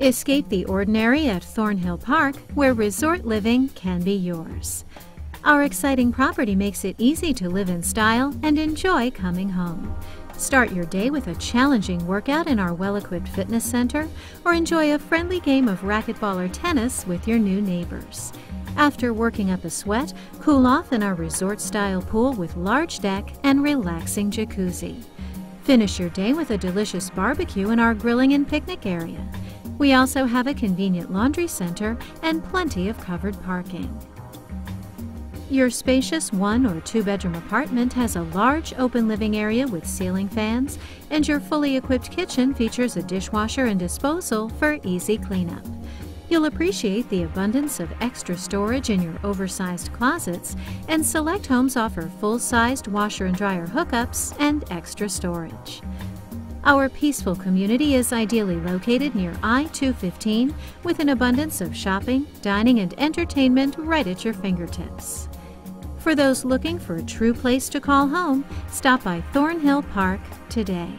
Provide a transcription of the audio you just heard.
Escape the ordinary at Thornhill Park, where resort living can be yours. Our exciting property makes it easy to live in style and enjoy coming home. Start your day with a challenging workout in our well-equipped fitness center, or enjoy a friendly game of racquetball or tennis with your new neighbors. After working up a sweat, cool off in our resort-style pool with large deck and relaxing jacuzzi. Finish your day with a delicious barbecue in our grilling and picnic area. We also have a convenient laundry center and plenty of covered parking. Your spacious one- or two-bedroom apartment has a large open living area with ceiling fans, and your fully equipped kitchen features a dishwasher and disposal for easy cleanup. You'll appreciate the abundance of extra storage in your oversized closets, and select homes offer full-sized washer and dryer hookups and extra storage. Our peaceful community is ideally located near I-215 with an abundance of shopping, dining, and entertainment right at your fingertips. For those looking for a true place to call home, stop by Thornhill Park today.